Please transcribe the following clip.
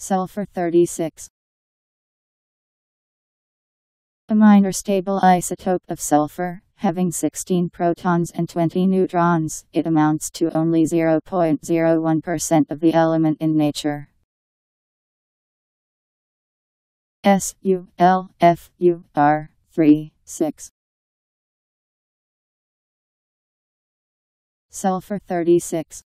Sulfur-36. A minor stable isotope of sulfur, having 16 protons and 20 neutrons, it amounts to only 0.01% of the element in nature. Sulfur-36. Sulfur-36.